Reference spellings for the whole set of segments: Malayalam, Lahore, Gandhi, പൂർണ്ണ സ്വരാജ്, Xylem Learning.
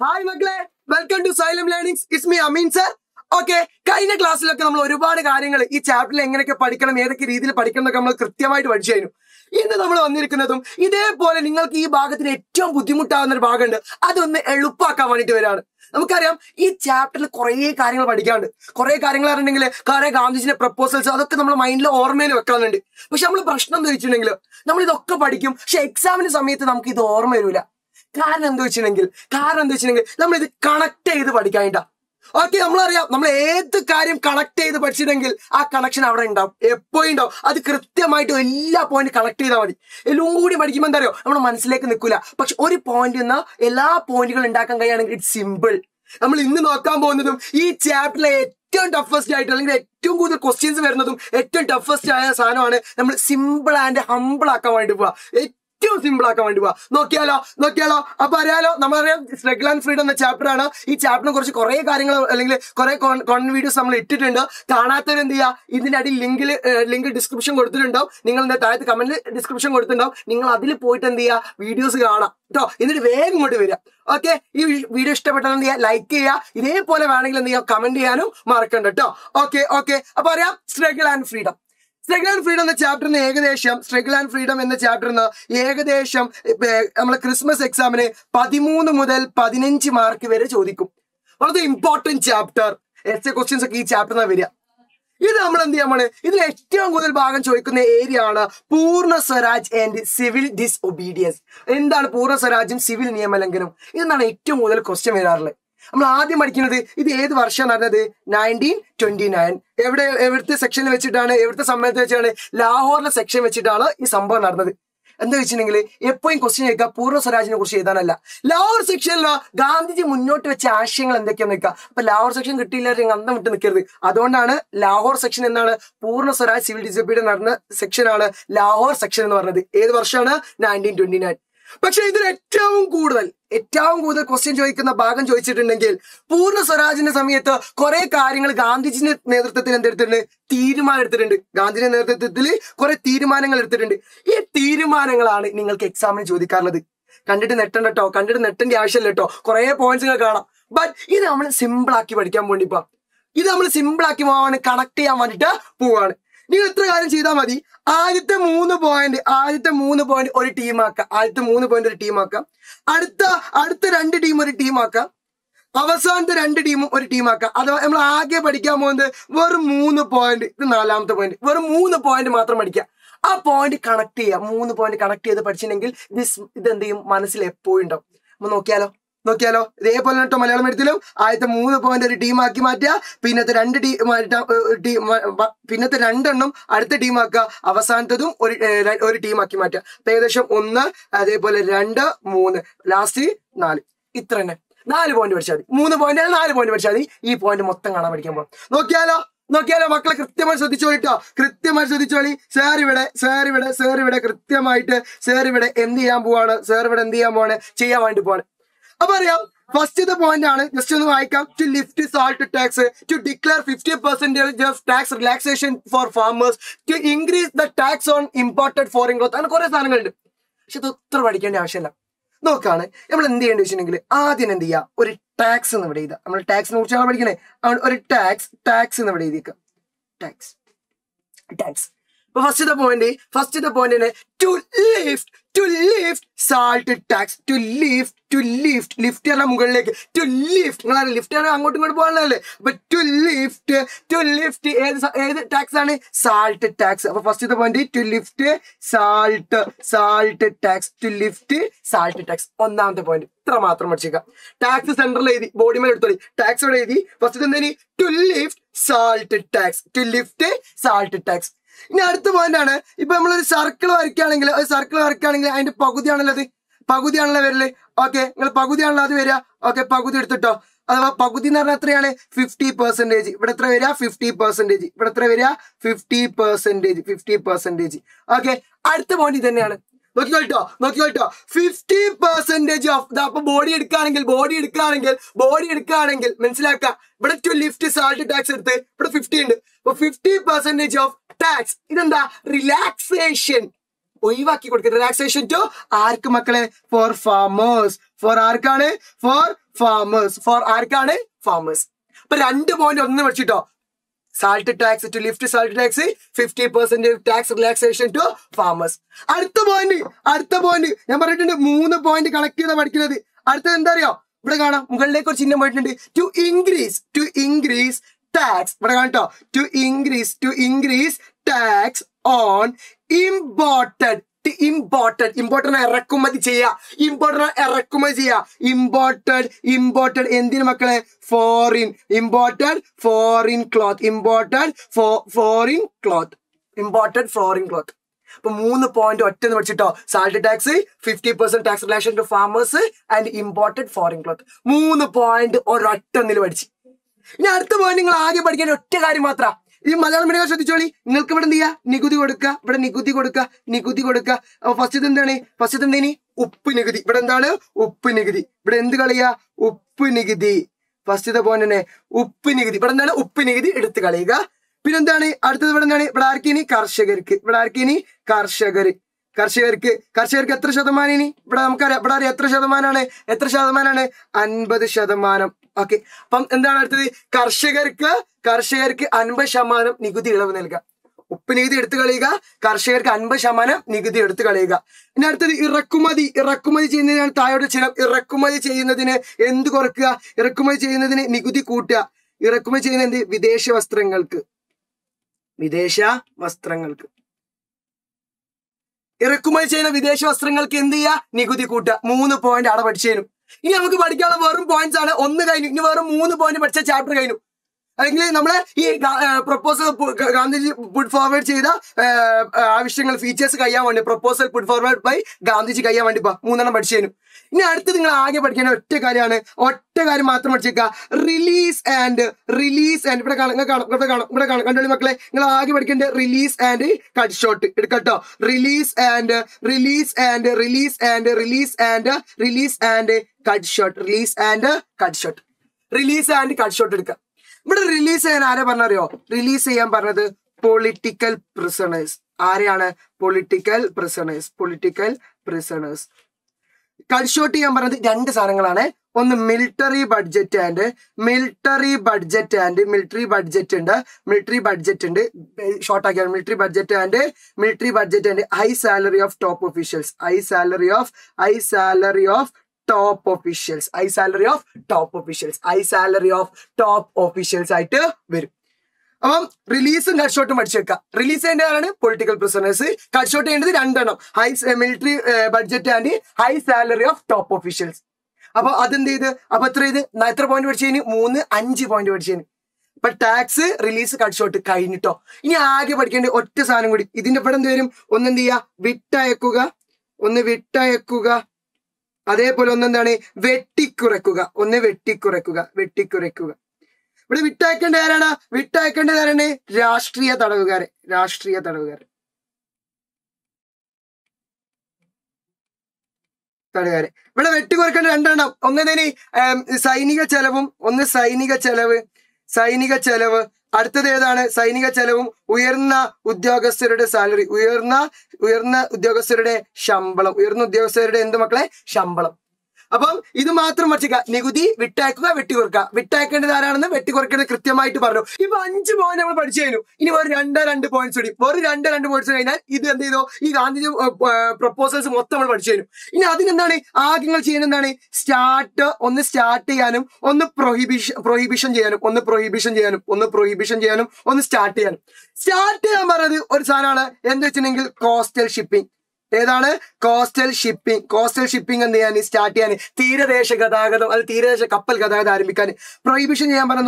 Hi Magle, welcome to Xylem Learnings. It's me Amin sir. Okay, കഴിഞ്ഞ ക്ലാസ്സിലൊക്കെ നമ്മൾ ഒരുപാട് കാര്യങ്ങൾ ഈ ചാപ്റ്ററിൽ എങ്ങനെയൊക്കെ പഠിക്കണം ഏതൊക്കെ രീതിയിൽ പഠിക്കണം എന്നൊക്കെ നമ്മൾ കൃത്യമായിട്ട് പഠിച്ചു കഴിഞ്ഞു. ഇന്ന് നമ്മൾ വന്നിരിക്കുന്നതും ഇതേപോലെ നിങ്ങൾക്ക് ഈ ഭാഗത്തിന് ഏറ്റവും ബുദ്ധിമുട്ടാവുന്ന ഒരു ഭാഗമുണ്ട് അതൊന്ന് എളുപ്പമാക്കാൻ വേണ്ടിയിട്ട് വരികയാണ്. നമുക്കറിയാം ഈ ചാപ്റ്ററിൽ കുറേ കാര്യങ്ങൾ പഠിക്കാനുണ്ട് കുറേ കാര്യങ്ങൾ അറിയണമെങ്കിൽ കുറേ ഗാന്ധിജിന്റെ പ്രപ്പോസൽസ് അതൊക്കെ നമ്മൾ മൈൻഡിൽ ഓർമ്മയിൽ വെക്കാനുണ്ട്. പക്ഷെ നമ്മൾ പ്രശ്നം ധരിച്ചിട്ടുണ്ടെങ്കിൽ നമ്മൾ ഇതൊക്കെ പഠിക്കും പക്ഷെ എക്സാമിന് സമയത്ത് നമുക്ക് ഇത് ഓർമ്മ വരില്ല. കാരണം എന്താ വെച്ചിട്ടുണ്ടെങ്കിൽ നമ്മൾ ഇത് കണക്ട് ചെയ്ത് പഠിക്കാനായിട്ടാണ്. ഓക്കെ, നമ്മളറിയാം നമ്മൾ ഏത് കാര്യം കണക്ട് ചെയ്ത് പഠിച്ചിട്ടുണ്ടെങ്കിൽ ആ കണക്ഷൻ അവിടെ ഉണ്ടാവും എപ്പോഴും ഉണ്ടാവും. അത് കൃത്യമായിട്ട് എല്ലാ പോയിന്റ് കണക്ട് ചെയ്താൽ മതി. എല്ലാം കൂടി പഠിക്കുമ്പോൾ എന്താ അറിയോ നമ്മുടെ മനസ്സിലേക്ക് നിൽക്കില്ല. പക്ഷെ ഒരു പോയിന്റിൽ നിന്ന് എല്ലാ പോയിന്റുകളും ഉണ്ടാക്കാൻ കഴിയുകയാണെങ്കിൽ ഇറ്റ് സിമ്പിൾ. നമ്മൾ ഇന്ന് നോക്കാൻ പോകുന്നതും ഈ ചാപ്റ്ററിലെ ഏറ്റവും ടഫസ്റ്റ് ആയിട്ട് അല്ലെങ്കിൽ ഏറ്റവും കൂടുതൽ ക്വസ്റ്റ്യൻസ് വരുന്നതും ഏറ്റവും ടഫസ്റ്റ് ആയ സാധനമാണ് നമ്മൾ സിമ്പിൾ ആൻഡ് ഹമ്പിൾ ആക്കാൻ വേണ്ടി പോവുക, ഏറ്റവും സിമ്പിൾ ആക്കാൻ വേണ്ടി പോവാ. നോക്കിയാലോ അപ്പൊ അറിയാലോ നമ്മളറിയാം സ്ട്രഗിൾ ആൻഡ് ഫ്രീഡം എന്ന ചാപ്റ്റർ ആണ്. ഈ ചാപ്റ്ററിനെ കുറിച്ച് കുറെ കാര്യങ്ങൾ അല്ലെങ്കിൽ കുറെ കോൺ വീഡിയോസ് നമ്മൾ ഇട്ടിട്ടുണ്ട്. കാണാത്തവർ എന്ത് ചെയ്യുക, ഇതിന്റെ അടിയിൽ ലിങ്ക് ഡിസ്ക്രിപ്ഷൻ കൊടുത്തിട്ടുണ്ടാവും. നിങ്ങൾ എന്താ താഴത്ത് കമന്റിൽ ഡിസ്ക്രിപ്ഷൻ കൊടുത്തിട്ടുണ്ടാവും. നിങ്ങൾ അതിൽ പോയിട്ട് എന്ത് ചെയ്യുക, വീഡിയോസ് കാണാം കേട്ടോ. എന്നിട്ട് വേഗം ഇങ്ങോട്ട് വരിക. ഓക്കെ, ഈ വീഡിയോ ഇഷ്ടപ്പെട്ടാൽ എന്ത് ചെയ്യുക, ലൈക്ക് ചെയ്യുക. ഇതേപോലെ വേണമെങ്കിൽ എന്ത് ചെയ്യുക, കമന്റ് ചെയ്യാനും മറക്കണ്ട കേട്ടോ. ഓക്കെ അപ്പൊ അറിയാം സ്ട്രഗിൾ ആൻഡ് ഫ്രീഡം എന്ന ചാപ്റ്ററിന് ഏകദേശം നമ്മളെ ക്രിസ്മസ് എക്സാമിന് 13 മുതൽ 15 മാർക്ക് വരെ ചോദിക്കും. വളരെ important chapter. S A questions ഒക്കെ ഈ ചാപ്റ്ററിനാണ് വരിക. ഇത് നമ്മൾ എന്ത് ചെയ്യാൻ പോണേ, ഇതിൽ ഏറ്റവും കൂടുതൽ ഭാഗം ചോദിക്കുന്ന ഏരിയ ആണ് പൂർണ്ണ സ്വരാജ് and civil disobedience. എന്താണ് പൂർണ്ണ സ്വരാജും സിവിൽ നിയമലംഘനവും? ഇതെന്നാണ് ഏറ്റവും കൂടുതൽ ക്വസ്റ്റ്യൻ വരാറുള്ളത്. നമ്മൾ ആദ്യം പഠിക്കുന്നത് ഇത് ഏത് വർഷമാണ് നടന്നത്, 1929. എവിടുത്തെ സെക്ഷനിൽ വെച്ചിട്ടാണ്, എവിടുത്തെ സമ്മേളനത്തിൽ വെച്ചാണ്, ലാഹോറിലെ സെക്ഷൻ വെച്ചിട്ടാണ് ഈ സംഭവം നടന്നത്. എന്താ വെച്ചിട്ടുണ്ടെങ്കിൽ എപ്പോഴും ക്വസ്റ്റ്യൻ ചോദിക്കുക പൂർണ്ണ സ്വരാജിനെ കുറിച്ച് എഴുതാനല്ല. ലാഹോർ സെക്ഷനിലോ ഗാന്ധിജി മുന്നോട്ട് വെച്ച ആശയങ്ങൾ എന്തൊക്കെയാന്ന് വെക്കുക. അപ്പൊ ലാഹോർ സെക്ഷൻ കിട്ടിയില്ല അന്തം വിട്ട് നിൽക്കരുത്. അതുകൊണ്ടാണ് ലാഹോർ സെക്ഷൻ എന്നാണ് പൂർണ്ണ സ്വരാജ് സിവിൽ ഡിസോബീഡിയൻസ് നടന്ന സെക്ഷനാണ് ലാഹോർ സെക്ഷൻ എന്ന് പറഞ്ഞത്. ഏത് വർഷമാണ്, 1929. പക്ഷെ ഇതിൽ ഏറ്റവും കൂടുതൽ ക്വസ്റ്റ്യൻ ചോദിക്കുന്ന ഭാഗം ചോദിച്ചിട്ടുണ്ടെങ്കിൽ പൂർണ്ണ സ്വരാജിന്റെ സമയത്ത് കുറെ കാര്യങ്ങൾ ഗാന്ധിജിന്റെ നേതൃത്വത്തിൽ എന്തെടുത്തിട്ടുണ്ട്, തീരുമാനം എടുത്തിട്ടുണ്ട്. ഗാന്ധിജിയുടെ നേതൃത്വത്തിൽ കുറെ തീരുമാനങ്ങൾ എടുത്തിട്ടുണ്ട്. ഈ തീരുമാനങ്ങളാണ് നിങ്ങൾക്ക് എക്സാമിന് ചോദിക്കാറുള്ളത്. കണ്ടിട്ട് നെട്ടേണ്ട ആവശ്യമില്ല കേട്ടോ. കുറെ പോയിന്റ്സ് കാണാം. ബട്ട് ഇത് നമ്മൾ സിമ്പിൾ ആക്കി പഠിക്കാൻ വേണ്ടി പോവാം. കണക്ട് ചെയ്യാൻ വേണ്ടിട്ട് പോവാണ്. നിങ്ങൾ എത്ര കാര്യം ചെയ്താൽ മതി. ആദ്യത്തെ മൂന്ന് പോയിന്റ് ഒരു ടീമാക്കാം. അടുത്ത 2 ടീം ഒരു ടീമാക്കാം. അവസാനത്തെ 2 ടീമും ഒരു ടീമാക്കാം. അഥവാ നമ്മൾ ആകെ പഠിക്കാൻ പോകുന്നത് വെറും 3 പോയിന്റ്. ഇത് 4ാമത്തെ പോയിന്റ്. വെറും 3 പോയിന്റ് മാത്രം പഠിക്കുക. ആ പോയിന്റ് കണക്ട് ചെയ്യുക. 3 പോയിന്റ് കണക്ട് ചെയ്ത് പഠിച്ചിട്ടുണ്ടെങ്കിൽ ഇതെന്ത് ചെയ്യും, മനസ്സിൽ എപ്പോഴും ഉണ്ടാവും. അപ്പൊ നോക്കിയാലോ ഇതേപോലെ കേട്ടോ. മലയാളം എഴുത്തിലും ആദ്യത്തെ 3 പോയിന്റ് ഒരു ടീമാക്കി മാറ്റുക. പിന്നത്തെ 2 എണ്ണം അടുത്ത ടീമാക്കുക. അവസാനത്തതും ഒരു ടീമാക്കി മാറ്റുക. അപ്പൊ ഏകദേശം 1, അതേപോലെ 2, 3, ലാസ്റ്റ് 4. ഇത്ര തന്നെ 4 പോയിന്റ് പഠിച്ചാൽ മതി. 3 പോയിന്റ് ആണ്, 4 പോയിന്റ് പഠിച്ചാൽ മതി. ഈ പോയിന്റ് മൊത്തം കാണാൻ പഠിക്കാൻ പോകാം. നോക്കിയാലോ മക്കളെ, കൃത്യമായി ശ്രദ്ധിച്ചോളി. സാർ ഇവിടെ എന്ത് ചെയ്യാൻ പോവാണ് ചെയ്യാൻ വേണ്ടി പോവാണ്. അപ്പൊ അറിയാം ഫസ്റ്റത്തെ പോയിന്റ് ആണ്, ജസ്റ്റ് ഒന്ന് വായിക്കാം. To lift salt tax, to declare 50% of tax relaxation for farmers, to increase the tax on imported foreign cloth, അങ്ങനെ കുറെ സാധനങ്ങളുണ്ട്. പക്ഷെ ഇത് ഒത്ര പഠിക്കേണ്ട ആവശ്യമില്ല. നോക്കാണ് നമ്മൾ എന്ത് ചെയ്യേണ്ടി വെച്ചിട്ടുണ്ടെങ്കിൽ ആദ്യം എന്ത് ചെയ്യുക, ഒരു ടാക്സ് എന്ന് ഇവിടെ എഴുതാം. നമ്മൾ ടാക്സിനെ കുറിച്ചാണ് പഠിക്കണേ. ഒരു ടാക്സ് എന്ന് ഇവിടെ എഴുതിക്കാം. ടാക്സ്. അപ്പൊ ഫസ്റ്റത്തെ point to lift salt tax. Lift മുകളിലേക്ക്. ലിഫ്റ്റ് അങ്ങോട്ടും ഇങ്ങോട്ട് പോകാനല്ലേ. അപ്പൊ ടു ലിഫ്റ്റ് ഏത് ടാക്സ് ആണ്, സാൾട്ട് ടാക്സ്. അപ്പൊ ഫസ്റ്റത്തെ point to lift salt tax. ഒന്നാമത്തെ പോയിന്റ് ഇത്ര മാത്രം പഠിച്ചേക്കാം. ടാക്സ് സെന്ററിൽ എഴുതി, ബോഡി മേൽ എടുത്തോളി. ടാക്സ് ഇവിടെ എഴുതി. ഫസ്റ്റ് എന്താ, ടു ലിഫ്റ്റ് സാൾട്ട് ടാക്സ്. ഇനി അടുത്ത പോയിന്റ് ആണ്, ഇപ്പൊ നമ്മളൊരു സർക്കിൾ വരയ്ക്കുകയാണെങ്കിൽ അതിന്റെ പകുതിയാണല്ലോ വരല്. ഓക്കെ, നിങ്ങൾ പകുതിയാണല്ലോ അത് വരിക. ഓക്കെ, പകുതി എടുത്തിട്ടോ. അഥവാ പകുതി എന്ന് പറഞ്ഞാൽ എത്രയാണ്, 50%. ഇവിടെ എത്ര വരിക, 50%. ഇവിടെ എത്ര വരിക, 50%. ഓക്കെ, അടുത്ത പോയിന്റ് തന്നെയാണ്. നോക്കിക്കോട്ടോ 50% ഓഫ് ദ. അപ്പൊ ബോഡി എടുക്കുകയാണെങ്കിൽ മനസ്സിലാക്കാം, ഇവിടെ ടു ലിഫ്റ്റ് സാൾട്ട് ടാക്സ് എടുത്ത് ഇവിടെ 50 ഉണ്ട്. അപ്പൊ 50% ഓഫ് ടാക്സ്. ഇതെന്താ, റിലാക്സേഷൻ ഒഴിവാക്കി കൊടുക്കുക. റിലാക്സേഷൻ ടു ആർക്ക് മക്കളെ, ഫോർ ഫാർമേഴ്സ്. ഫോർ ആർക്കാണ്, ഫോർ farmers. For ആർക്കാണ്? Farmers. അപ്പൊ രണ്ട് പോയിന്റ് ഒന്ന് വെച്ചിട്ടോ. Salt tax to lift salt tax, 50% tax relaxation to farmers. Artha point. I'm writing the moon point collected the particular. Artha and Dario, Bragana, Mugaleko Chinamatin to increase tax, Braganta, to increase tax on imported. Imported എന്തിന് മക്കളെ foreign imported foreign cloth അപ്പോൾ മൂന്ന് point ഒറ്റന്ന് വെച്ചിട്ടോ salary tax 50% tax relation to farmers and imported foreign cloth മൂന്ന് point ഒരൊറ്റന്നിൽ പഠിച്ചു ഇനി അടുത്ത പോയിന്റ് നിങ്ങൾ ആകെ പഠിക്കേണ്ട ഒറ്റ കാര്യം മാത്രം If you have a question, you can't get a question. Okay. Pump and the Karshaker Anba Shamanam Nigudi Lavanelga. Upini the Galega, Karshaker Anba Shamanam Nigudi Galega. In after the Irakuma the and tired of Chinap, Irakuma the Chain in the Gorka, Irakuma Chain in the Nigudi Kuta, Irakuma Chain and the Videsha was strangled. Irakuma Chain of Videsha was strangled Kendia, Nigudi Kuta, Moon the point out of a chain. In our points are on the guy, never moon the point but such chapter. Angle number he proposal Gandhi put forward features and a proposal put forward by Gandhi Chikaya Mandipa, Muna number chain. In Arthur, but can take Ariana or Tagari Mathematica release and cut short. But release and political prisoners. Cut short the on the military budget and high salary of top officials. I tell you. Release and cut short to Release and political prisoners. Cut short and high military budget and high salary of top officials. About Abatrade, neither point were chain, moon, anji point were chain. But tax release cut short to Kainito. Yagi, but can the Ottasan within the Padandurum, Onandia, Vitayakuga, on the Vitayakuga. Adepolonane, Vetti Kurekuga. But Vitakan Darana, Rashtriya Tadagare. But a Vettikurkan and Dana, on the Sainiga Chelevum, on the Sainiga Cheleva. Arthadana, signing a chalum, Uerna Udiogaserade salary, Uerna Udiogaserade Shambala, Uerno Dioserde and the Maclay, Shambala. Above either Matra Machica, Nigudi, Vitaka, Veturka, Vitak and the Arana, Veturka, the Kritamai to Barro. If Anjimon ever Pachenu, you were under points, worried under words, either the proposals of Mottamal Pachenu. In Adinani, Arginal Chain and Nani, start on the startianum, on the prohibition janum, on the startian. Startian or Sarana, and the Chinangle coastal shipping and the start and theatre couple prohibition Yaman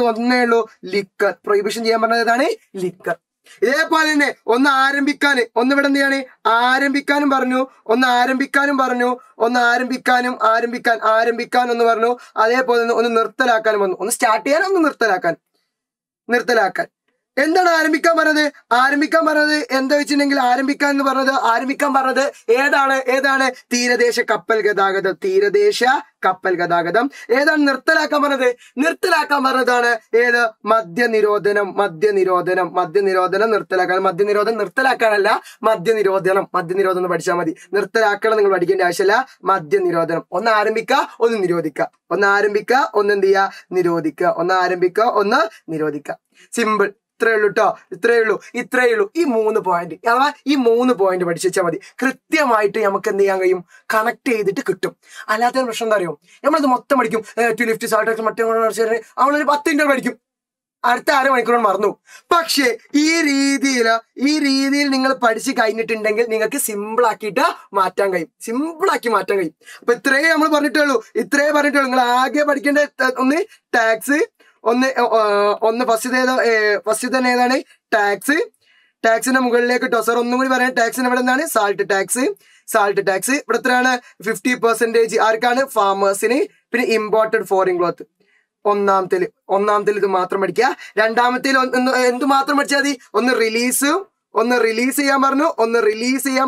liquor, prohibition Yamanadane, liquor. Palene on the Arambicane, on the Vedaniane, Arambicanum Barnu, on the Arambicanum, on the Varno, Alepon on the Northalakan, on the Statian on the Northalakan. എന്താണ് ആരംഭിക്കാൻ പറഞ്ഞത്? എന്താ വെച്ചിട്ടുണ്ടെങ്കിൽ ആരംഭിക്കാൻ എന്ന് പറഞ്ഞത് ഏതാണ്? തീരദേശ കപ്പൽ ഗതാഗതം. ഏതാണ് നിർത്തലാക്കാൻ പറഞ്ഞത്? ഏത്? മദ്യനിരോധനം. മദ്യനിരോധനം എന്ന് പഠിച്ചാൽ മതി. നിർത്തലാക്കണം നിങ്ങൾ പഠിക്കേണ്ട ആവശ്യമില്ല. മദ്യനിരോധനം. ഒന്ന് ആരംഭിക്കുക, ഒന്ന് നിരോധിക്കുക. ഒന്ന് നിരോധിക്കുക. സിമ്പിൾ. ഇത്രയേ ഉള്ളൂ. ഈ മൂന്ന് പോയിന്റ് പഠിച്ചു വെച്ചാൽ മതി. കൃത്യമായിട്ട് നമുക്ക് എന്ത് ചെയ്യാൻ കഴിയും? കണക്ട് ചെയ്തിട്ട് കിട്ടും. അല്ലാത്ത പ്രശ്നം എന്താ അറിയോ? നമ്മളത് മൊത്തം പഠിക്കും. അവളൊരു 10 മിനിറ്റ് പഠിക്കും, അടുത്ത അരമണിക്കൂർ മറന്നു. പക്ഷേ ഈ രീതിയിൽ നിങ്ങൾ പഠിച്ചു കഴിഞ്ഞിട്ടുണ്ടെങ്കിൽ നിങ്ങൾക്ക് സിമ്പിളാക്കി മാറ്റാൻ കഴിയും. അപ്പൊ ഇത്രയേ പറഞ്ഞിട്ടുള്ളൂ. നിങ്ങൾ ആകെ പഠിക്കേണ്ട ഒന്ന് ടാക്സ്, ഒന്ന് ഫസ്റ്റ് തന്നെ ഏതാണ്? ടാക്സിന്റെ മുകളിലേക്ക് കേട്ടോ സാർ. ഒന്നും കൂടി പറയാം. ടാക്സിന് ഇവിടെ എന്താണ്? Salt tax. ഇവിടെ എത്രയാണ്? 50%. ആർക്കാണ്? ഫാമേഴ്സിന്. പിന്നെ ഇമ്പോർട്ടഡ് ഫോറിൻ ക്ലോത്ത്. ഒന്നാമത്തിൽ ഇത് മാത്രം പഠിക്കുക. രണ്ടാമത്തേൽ എന്ത് മാത്രം പഠിച്ചാൽ മതി? ഒന്ന് റിലീസ് ചെയ്യാൻ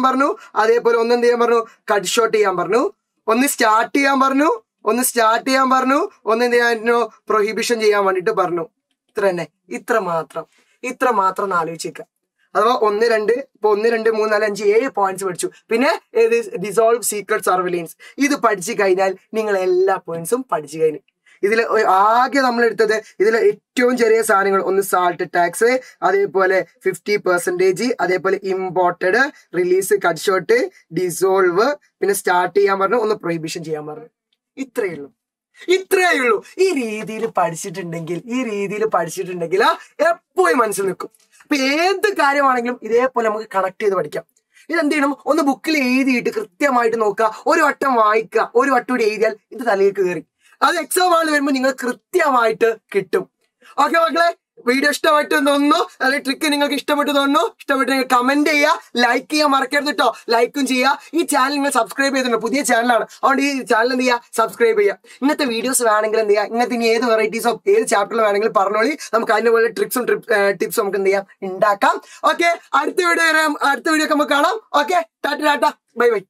പറഞ്ഞു. അതേപോലെ ഒന്ന് എന്ത് ചെയ്യാൻ പറഞ്ഞു? കട്ട് ഷോട്ട് ചെയ്യാൻ പറഞ്ഞു. ഒന്ന് സ്റ്റാർട്ട് ചെയ്യാൻ പറഞ്ഞു. ഒന്ന് എന്ത് ചെയ്യാനോ? പ്രൊഹിബിഷൻ ചെയ്യാൻ വേണ്ടിയിട്ട് പറഞ്ഞു. ഇത്ര മാത്രം ആലോചിക്കുക. അഥവാ 1, 2, 3, 4, 5, 7 പോയിന്റ്സ് പഠിച്ചു. പിന്നെ ഏത്? Dissolve secret surveillance. ഇത് പഠിച്ചു കഴിഞ്ഞാൽ നിങ്ങൾ എല്ലാ പോയിന്റ്സും പഠിച്ചു കഴിഞ്ഞു. ഇതിൽ ആകെ നമ്മൾ എടുത്തത് ഇതിലെ ഏറ്റവും ചെറിയ സാധനങ്ങൾ. ഒന്ന് സാൾട്ട് ടാക്സ്, അതേപോലെ 50%, അതേപോലെ imported, release, cut short, dissolve, പിന്നെ സ്റ്റാർട്ട് ചെയ്യാൻ പറഞ്ഞു, ഒന്ന് പ്രൊഹിബിഷൻ ചെയ്യാൻ പറഞ്ഞു. ഇത്രയേ ഉള്ളൂ. ഈ രീതിയിൽ പഠിച്ചിട്ടുണ്ടെങ്കിൽ എപ്പോഴും മനസ്സിൽ നിൽക്കും. അപ്പൊ ഏത് കാര്യമാണെങ്കിലും ഇതേപോലെ നമുക്ക് കണക്ട് ചെയ്ത് പഠിക്കാം. ഇതെന്ത് ചെയ്യണം? ഒന്ന് ബുക്കിൽ എഴുതിയിട്ട് കൃത്യമായിട്ട് നോക്കുക. ഒരു വട്ടം കൂടി എഴുതിയാൽ ഇത് തലയിൽ കയറി. അത് എക്സാം ആണ് വരുമ്പോൾ നിങ്ങൾ കൃത്യമായിട്ട് കിട്ടും. ഓക്കെ മക്കളെ, വീഡിയോ ഇഷ്ടമായിട്ട് തോന്നുന്നു, അല്ലെങ്കിൽ ട്രിക്ക് നിങ്ങൾക്ക് ഇഷ്ടപ്പെട്ടു നിങ്ങൾ കമന്റ് ചെയ്യുക, ലൈക്ക് ചെയ്യാൻ മറക്കരുത് കേട്ടോ. ലൈക്കും ചെയ്യുക. ഈ ചാനൽ നിങ്ങൾ സബ്സ്ക്രൈബ് ചെയ്തിട്ടുണ്ട്, പുതിയ ചാനലാണ്. അതുകൊണ്ട് ഈ ചാനൽ എന്ത് ചെയ്യുക? സബ്സ്ക്രൈബ് ചെയ്യുക. ഇങ്ങനത്തെ വീഡിയോസ് വേണമെങ്കിൽ എന്ത് ചെയ്യുക? ഇങ്ങനത്തെ ഇനി ഏത് വെറൈറ്റീസ് ഓഫ് ഏത് ചാപ്റ്റർ വേണമെങ്കിൽ പറഞ്ഞോളി. നമുക്ക് അതിനുള്ള ടിപ്സും നമുക്ക് എന്ത് ചെയ്യാം? ഉണ്ടാക്കാം. ഓക്കെ, അടുത്ത വീഡിയോ ഒക്കെ നമുക്ക് കാണാം. Okay, tata by.